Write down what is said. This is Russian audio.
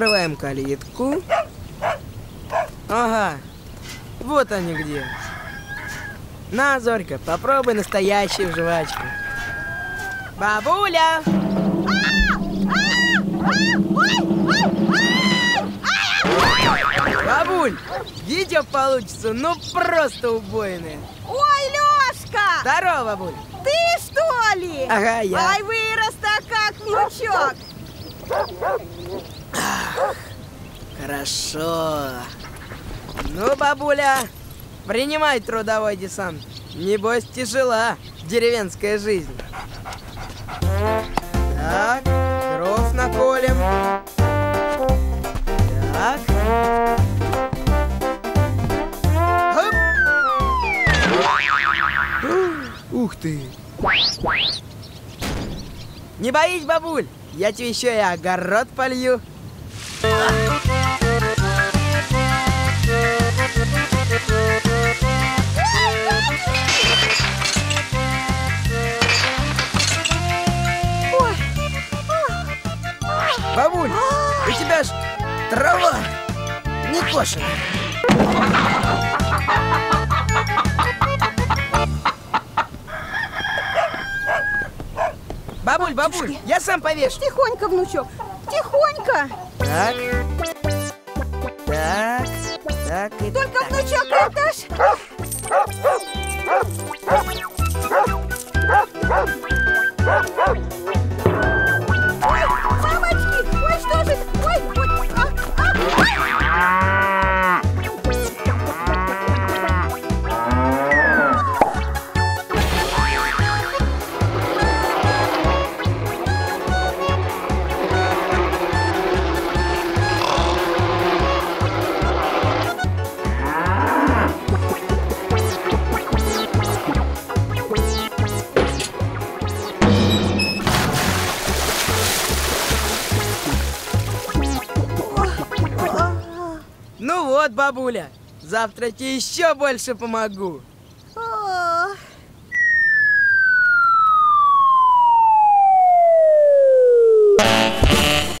Открываем калитку. Ага, вот они где. На, Зорька, попробуй настоящую жвачку. Бабуля! Бабуль, видео получится, ну просто убойное. Ой, Лёшка! Здорово, бабуль! Ты что ли? Ага, я. Ай, вырос-то как, внучок! Хорошо. Ну, бабуля, принимай трудовой десант. Небось, тяжела деревенская жизнь. Так, дров наколем. Так. Ух ты! Не боись, бабуль, я тебе еще и огород полью. Бабуль, у тебя ж трава не кошена. Бабуль, бабуль, я сам повешу. Тихонько, внучок, тихонько. Так, так, так и только, так. Внучок, отдашь? Бабуля, завтра тебе еще больше помогу.